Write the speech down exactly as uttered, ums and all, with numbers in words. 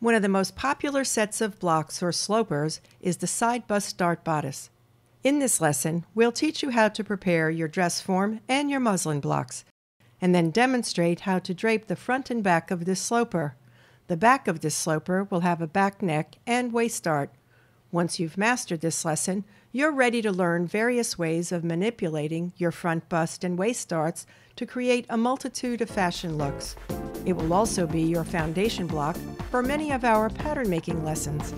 One of the most popular sets of blocks or slopers is the side bust dart bodice. In this lesson, we'll teach you how to prepare your dress form and your muslin blocks, and then demonstrate how to drape the front and back of this sloper. The back of this sloper will have a back neck and waist dart. Once you've mastered this lesson, you're ready to learn various ways of manipulating your front bust and waist darts to create a multitude of fashion looks. It will also be your foundation block for many of our pattern making lessons.